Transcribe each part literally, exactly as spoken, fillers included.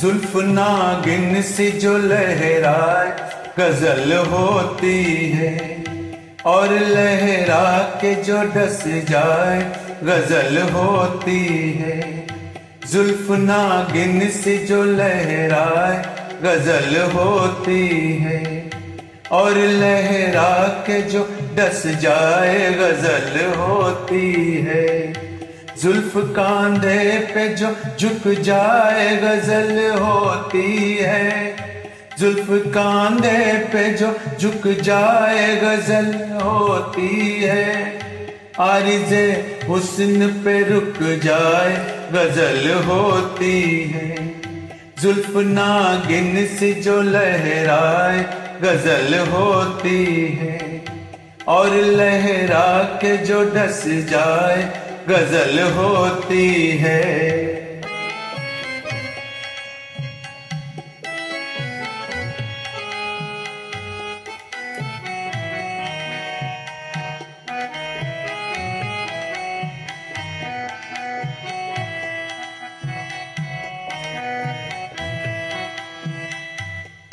जुल्फ नागिन सी जो लहराए गजल होती है और लहरा के जो डस जाए गजल होती है। जुल्फ नागिन सी जो लहराए गजल होती है और लहरा के जो डस जाए गजल होती है। जुल्फ कांधे पे जो झुक जाए गजल होती है। जुल्फ कांधे पे जो झुक जाए गजल होती है। आरिज़े हुस्न पे रुक जाए गजल होती है। जुल्फ नागिन से जो लहराए गजल होती है और लहरा के जो डस जाए गजल होती है।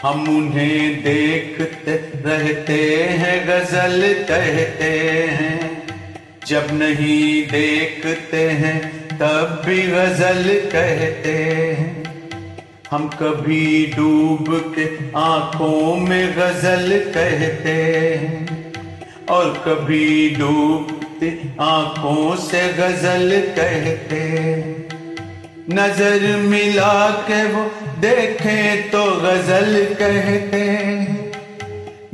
हम उन्हें देखते रहते हैं गजल कहते हैं, जब नहीं देखते हैं तब भी गजल कहते हैं। हम कभी डूब के आंखों में गजल कहते हैं और कभी डूबते आंखों से गजल कहते हैं। नजर मिला के वो देखें तो गजल कहते हैं,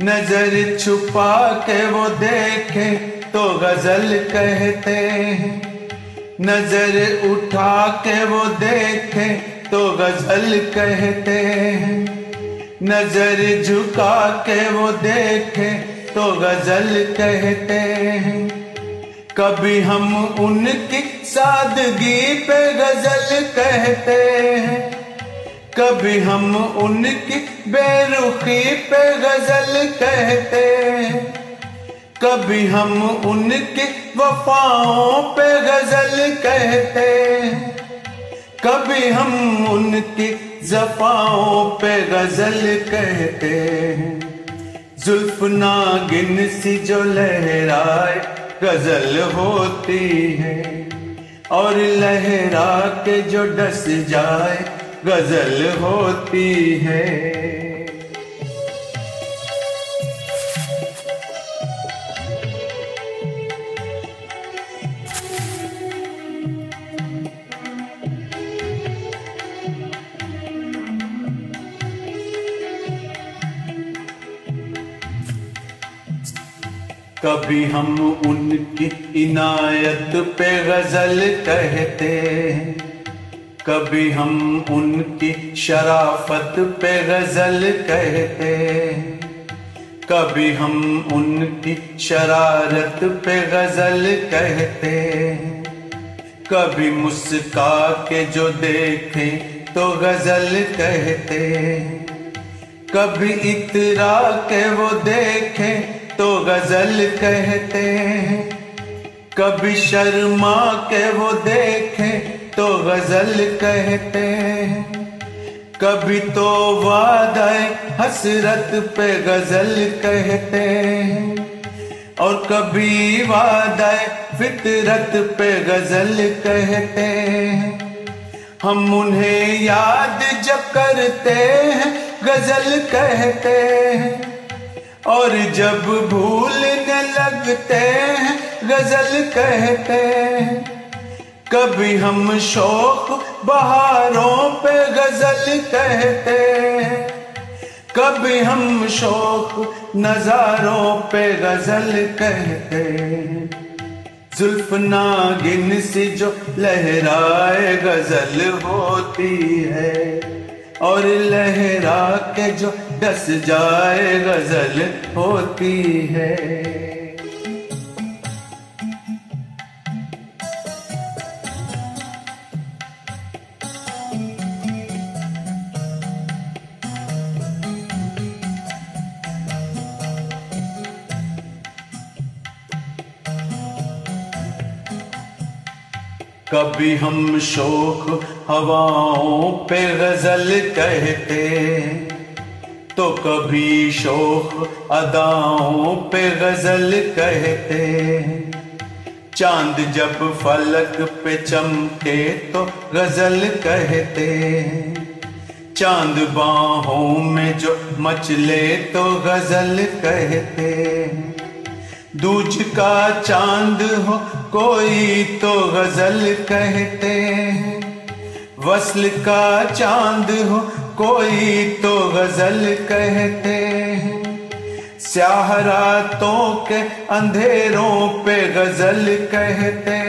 नजर छुपा के वो देखें तो गजल कहते हैं। नजर उठा के वो देखे तो गजल कहते हैं, नजर झुका के वो देखे तो गजल कहते हैं। कभी हम उनकी सादगी पे गजल कहते हैं, कभी हम उनकी बेरुखी पे गजल कहते हैं। कभी हम उनके वफाओं पे गजल कहते हैं, कभी हम उनके जफाओं पे गजल कहते हैं। जुल्फ नागिन सी जो लहराए गजल होती है और लहरा के जो डस जाए गजल होती है। कभी हम उनकी इनायत पे गजल कहते हैं, कभी हम उनकी शराफत पे गजल कहते हैं, कभी हम उनकी शरारत पे गजल कहते हैं। कभी मुस्का के जो देखें तो गजल कहते हैं, कभी इतरा के वो देखें तो गजल कहते हैं। कभी शर्मा के वो देखें तो गजल कहते हैं, कभी तो वादा हसरत पे गजल कहते हैं और कभी वादा फितरत पे गजल कहते हैं। हम उन्हें याद जब करते हैं गजल कहते हैं और जब भूलने लगते हैं गजल कहते हैं। कभी हम शौक बहारों पे गजल कहते हैं, कभी हम शौक नजारों पे गजल कहते हैं। जुल्फ नागिन सी जो लहराए गजल होती है और लहरा के जो डस जाए गजल होती है। कभी हम शोख हवाओं पे गजल कहते, तो कभी शोख अदाओं पे गजल कहते। चांद जब फलक पे चमके तो गजल कहते, चांद बाहों में जो मचले तो गजल कहते। दूज का चांद हो कोई तो गजल कहते, वस्ल का चांद हो कोई तो गजल कहते। स्याह रातों के अंधेरों पे गजल कहते,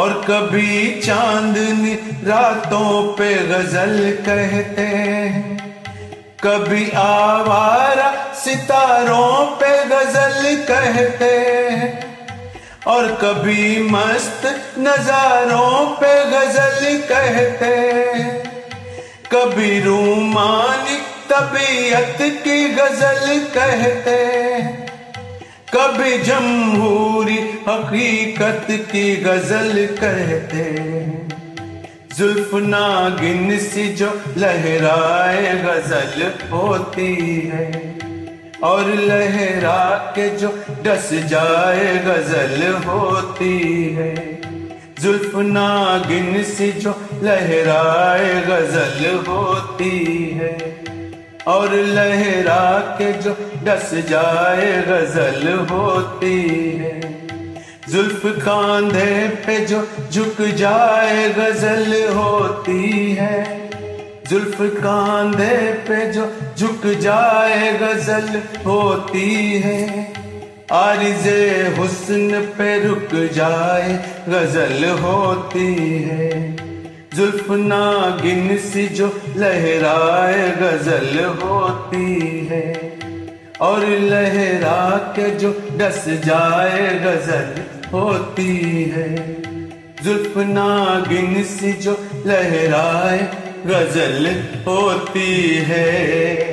और कभी चांदनी रातों पे गजल कहते। कभी आवारा सितारों पे गजल कहते, और कभी मस्त नजारों पे गजल कहते। कभी रूमानी तबीयत की गजल कहते, कभी जमहूरी हकीकत की गजल कहते। जुल्फ नागिन सी जो लहराए गजल होती है, और लहरा के जो डस जाए गजल होती है। जुल्फ नागिन सी जो लहराए गजल होती है, और लहरा के जो डस जाए गजल होती है। जुल्फ कांधे पे जो झुक जाए गजल होती है, जुल्फ कांधे पे जो झुक जाए गजल होती है। आरिज़े हुस्न पे रुक जाए गजल होती है, जुल्फ नागिन सी जो लहराए गजल होती है, और लहरा के जो डस जाए गजल होती है। जुल्फ नागिन सी जो लहराए गजल होती है।